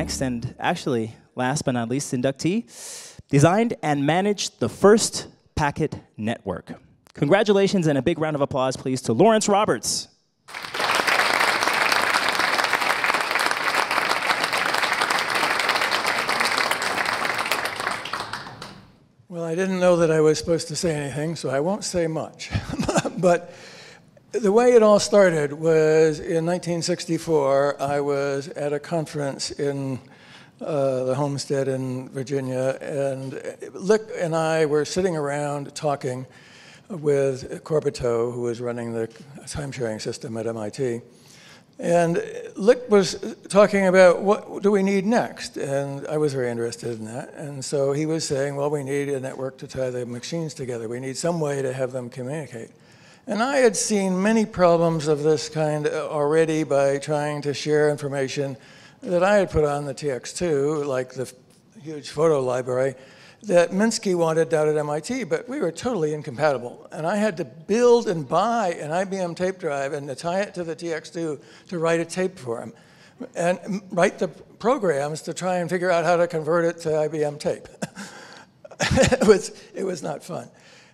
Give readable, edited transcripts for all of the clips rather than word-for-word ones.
next, and actually, last but not least, inductee, designed and managed the first packet network. Congratulations, and a big round of applause, please, to Lawrence Roberts. Well, I didn't know that I was supposed to say anything, so I won't say much. But the way it all started was in 1964, I was at a conference in the homestead in Virginia, and Lick and I were sitting around talking with Corbato, who was running the time-sharing system at MIT. And Lick was talking about what do we need next, and I was very interested in that. And so he was saying, well, we need a network to tie the machines together. We need some way to have them communicate. And I had seen many problems of this kind already by trying to share information that I had put on the TX2, like the huge photo library that Minsky wanted out at MIT, but we were totally incompatible. And I had to build and buy an IBM tape drive and to tie it to the TX2 to write a tape for him and write the programs to try and figure out how to convert it to IBM tape. It was not fun.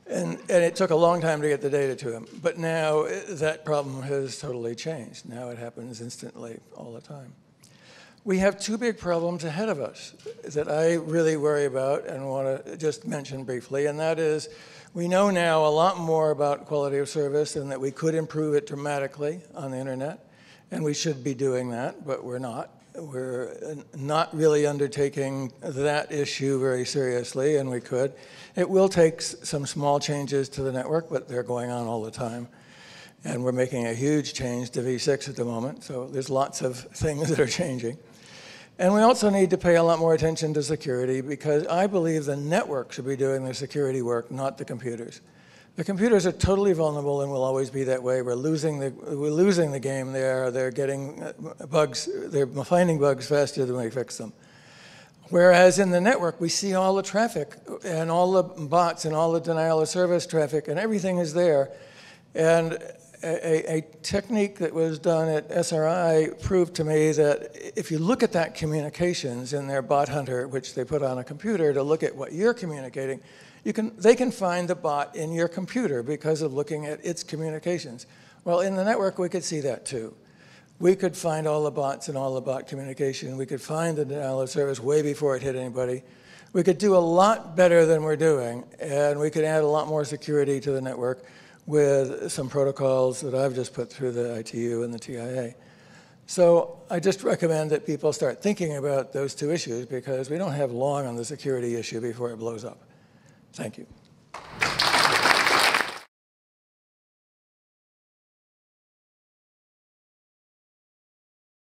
And it took a long time to get the data to him. But now that problem has totally changed. Now it happens instantly all the time. We have two big problems ahead of us that I really worry about and want to just mention briefly, and that is we know now a lot more about quality of service and that we could improve it dramatically on the internet, and we should be doing that, but we're not. We're not really undertaking that issue very seriously, and we could. It will take some small changes to the network, but they're going on all the time. And we're making a huge change to V6 at the moment, so there's lots of things that are changing. And we also need to pay a lot more attention to security, because I believe the network should be doing the security work, not the computers. The computers are totally vulnerable and will always be that way. We're losing the game there. They're getting bugs. They're finding bugs faster than we fix them. Whereas in the network, we see all the traffic and all the bots and all the denial of service traffic, and everything is there. And a technique that was done at SRI proved to me that if you look at that communications in their bot hunter, which they put on a computer to look at what you're communicating, they can find the bot in your computer because of looking at its communications. Well, in the network, we could see that too. We could find all the bots and all the bot communication. We could find the denial of service way before it hit anybody. We could do a lot better than we're doing, and we could add a lot more security to the network with some protocols that I've just put through the ITU and the TIA. So I just recommend that people start thinking about those two issues, because we don't have long on the security issue before it blows up. Thank you.